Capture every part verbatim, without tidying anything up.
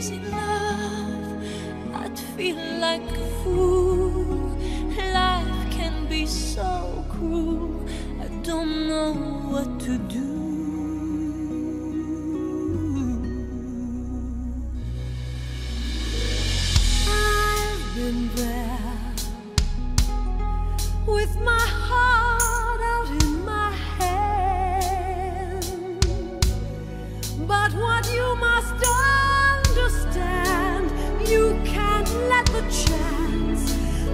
crazy love, I'd feel like a fool. Life can be so cruel, I don't know what to do. I've been there with my heart out in my hand, but what you must do, you can't let the chance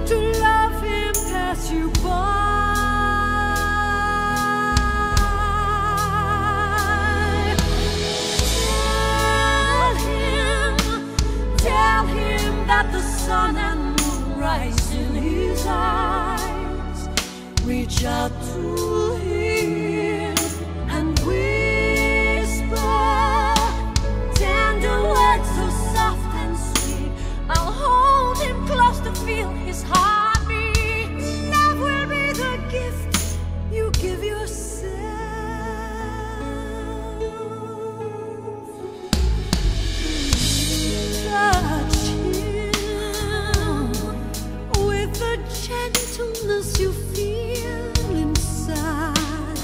to love him pass you by. Tell him, tell him that the sun and moon rise in his eyes. Reach out to him and whisper tender words so soft. I'll hold him close to feel his heartbeat. Love will be the gift you give yourself. Touch him with the gentleness you feel inside.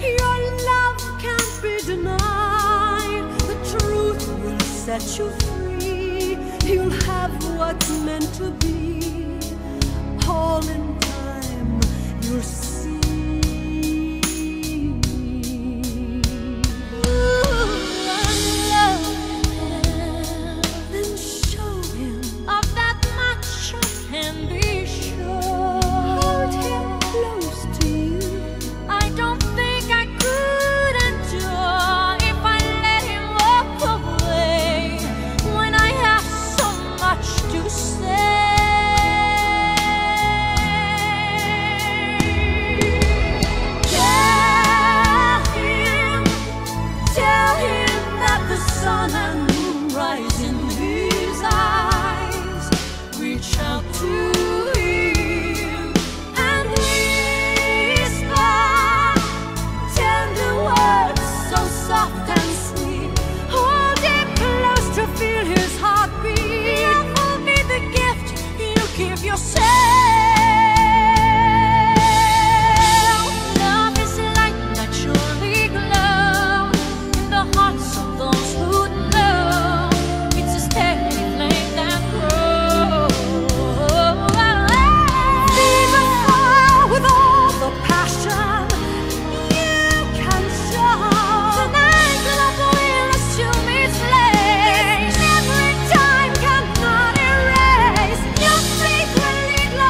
Your love can't be denied. The truth will set you free. You'll have what's meant to be. All in time, you'll see. Ooh, I love him. Then show him of that much I can be sure. Hold him close to you. I don't think I could endure if I let him walk away when I have much to say. Tell him, tell him that the sun and moon rise in his eyes. Reach out to him and whisper tender words so soft and sweet. Hold him close to feel his heartbeat. Give yourself. Love is light naturally glow in the hearts of those who know. It's a steady flame that grows. Fever with all the passion you can show. Tonight love will assume its place. Every time cannot erase. You let him go.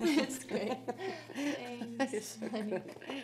Mm. That's great. Thanks. You're so good.